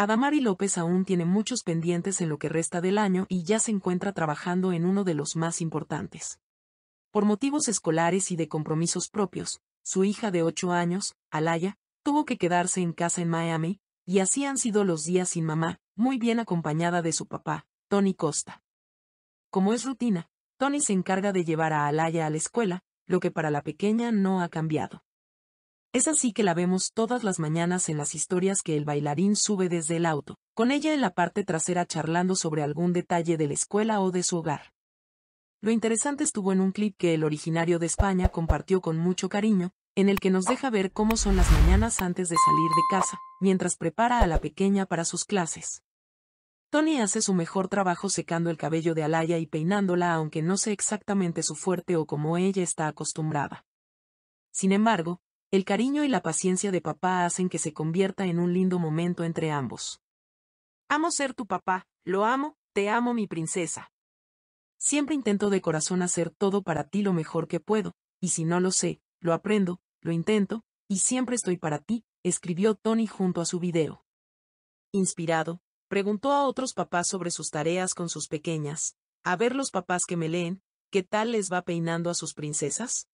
Adamari López aún tiene muchos pendientes en lo que resta del año y ya se encuentra trabajando en uno de los más importantes. Por motivos escolares y de compromisos propios, su hija de 8 años, Alaïa, tuvo que quedarse en casa en Miami, y así han sido los días sin mamá, muy bien acompañada de su papá, Toni Costa. Como es rutina, Toni se encarga de llevar a Alaïa a la escuela, lo que para la pequeña no ha cambiado. Es así que la vemos todas las mañanas en las historias que el bailarín sube desde el auto, con ella en la parte trasera charlando sobre algún detalle de la escuela o de su hogar. Lo interesante estuvo en un clip que el originario de España compartió con mucho cariño, en el que nos deja ver cómo son las mañanas antes de salir de casa, mientras prepara a la pequeña para sus clases. Toni hace su mejor trabajo secando el cabello de Alaïa y peinándola, aunque no sé exactamente su fuerte o como ella está acostumbrada. Sin embargo, el cariño y la paciencia de papá hacen que se convierta en un lindo momento entre ambos. Amo ser tu papá, lo amo, te amo mi princesa. Siempre intento de corazón hacer todo para ti lo mejor que puedo, y si no lo sé, lo aprendo, lo intento, y siempre estoy para ti, escribió Toni junto a su video. Inspirado, preguntó a otros papás sobre sus tareas con sus pequeñas. A ver los papás que me leen, ¿qué tal les va peinando a sus princesas?